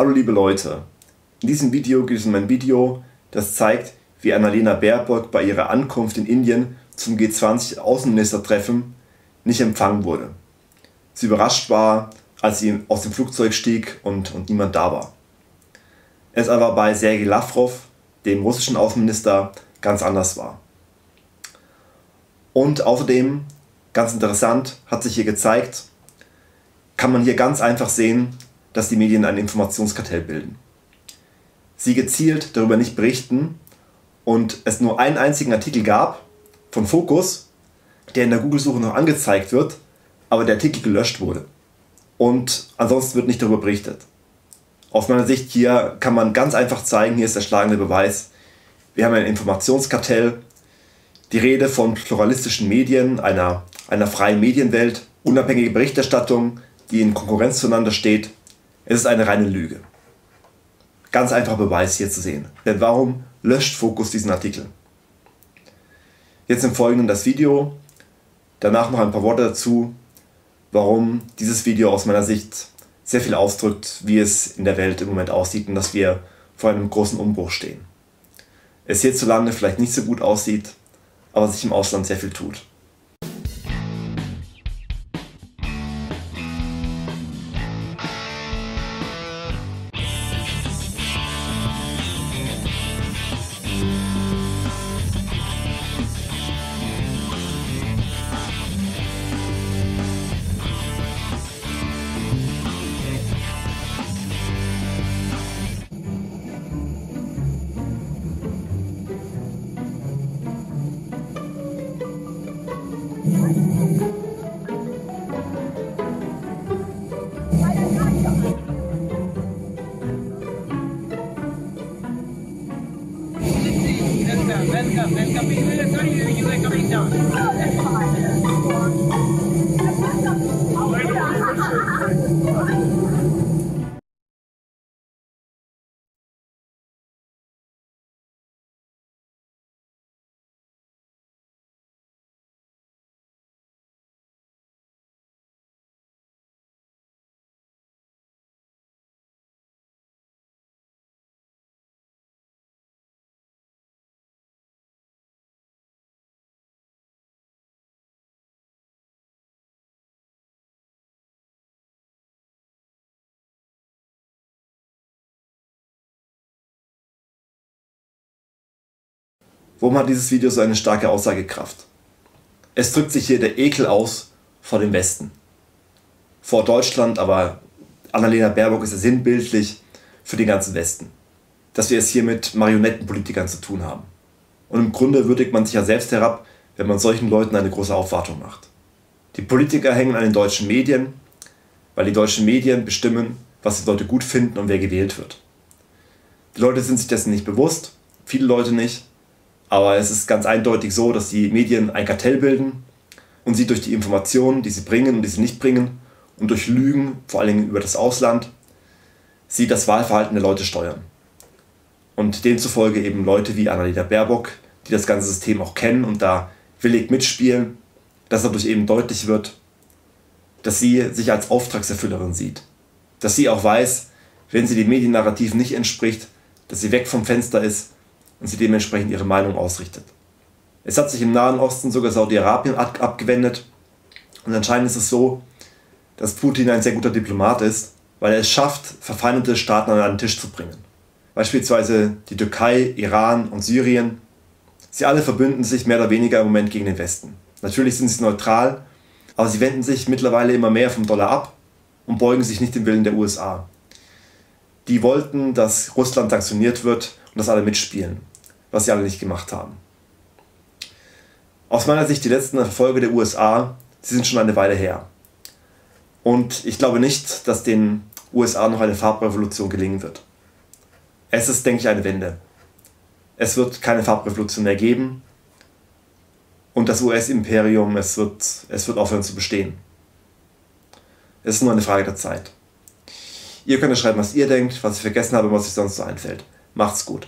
Hallo liebe Leute, in diesem Video geht es um ein Video, das zeigt, wie Annalena Baerbock bei ihrer Ankunft in Indien zum G20 Außenministertreffen nicht empfangen wurde. Sie überrascht war, als sie aus dem Flugzeug stieg und niemand da war. Es aber bei Sergej Lavrov, dem russischen Außenminister, ganz anders war. Und außerdem, ganz interessant, hat sich hier gezeigt, kann man hier ganz einfach sehen, dass die Medien ein Informationskartell bilden. Sie gezielt darüber nicht berichten und es nur einen einzigen Artikel gab von Focus, der in der Google-Suche noch angezeigt wird, aber der Artikel gelöscht wurde. Und ansonsten wird nicht darüber berichtet. Aus meiner Sicht hier kann man ganz einfach zeigen, hier ist der schlagende Beweis, wir haben ein Informationskartell, die Rede von pluralistischen Medien, einer freien Medienwelt, unabhängige Berichterstattung, die in Konkurrenz zueinander steht. Es ist eine reine Lüge. Ganz einfacher Beweis hier zu sehen. Denn warum löscht Focus diesen Artikel? Jetzt im Folgenden das Video, danach noch ein paar Worte dazu, warum dieses Video aus meiner Sicht sehr viel ausdrückt, wie es in der Welt im Moment aussieht und dass wir vor einem großen Umbruch stehen. Es hierzulande vielleicht nicht so gut aussieht, aber sich im Ausland sehr viel tut. Welcome, welcome. It's very sorry you are coming down. Oh, that's fine. Warum hat dieses Video so eine starke Aussagekraft? Es drückt sich hier der Ekel aus vor dem Westen. Vor Deutschland, aber Annalena Baerbock ist ja sinnbildlich für den ganzen Westen. Dass wir es hier mit Marionettenpolitikern zu tun haben. Und im Grunde würdigt man sich ja selbst herab, wenn man solchen Leuten eine große Aufwartung macht. Die Politiker hängen an den deutschen Medien, weil die deutschen Medien bestimmen, was die Leute gut finden und wer gewählt wird. Die Leute sind sich dessen nicht bewusst, viele Leute nicht. Aber es ist ganz eindeutig so, dass die Medien ein Kartell bilden und sie durch die Informationen, die sie bringen und die sie nicht bringen und durch Lügen, vor allem über das Ausland, sie das Wahlverhalten der Leute steuern. Und demzufolge eben Leute wie Annalena Baerbock, die das ganze System auch kennen und da willig mitspielen, dass dadurch eben deutlich wird, dass sie sich als Auftragserfüllerin sieht. Dass sie auch weiß, wenn sie dem Mediennarrativ nicht entspricht, dass sie weg vom Fenster ist, und sie dementsprechend ihre Meinung ausrichtet. Es hat sich im Nahen Osten sogar Saudi-Arabien abgewendet und anscheinend ist es so, dass Putin ein sehr guter Diplomat ist, weil er es schafft, verfeindete Staaten an einen Tisch zu bringen. Beispielsweise die Türkei, Iran und Syrien. Sie alle verbünden sich mehr oder weniger im Moment gegen den Westen. Natürlich sind sie neutral, aber sie wenden sich mittlerweile immer mehr vom Dollar ab und beugen sich nicht dem Willen der USA. Die wollten, dass Russland sanktioniert wird und dass alle mitspielen. Was sie alle nicht gemacht haben. Aus meiner Sicht die letzten Erfolge der USA, sie sind schon eine Weile her. Und ich glaube nicht, dass den USA noch eine Farbrevolution gelingen wird. Es ist, denke ich, eine Wende. Es wird keine Farbrevolution mehr geben. Und das US-Imperium, es wird aufhören zu bestehen. Es ist nur eine Frage der Zeit. Ihr könnt ja schreiben, was ihr denkt, was ich vergessen habe und was euch sonst so einfällt. Macht's gut.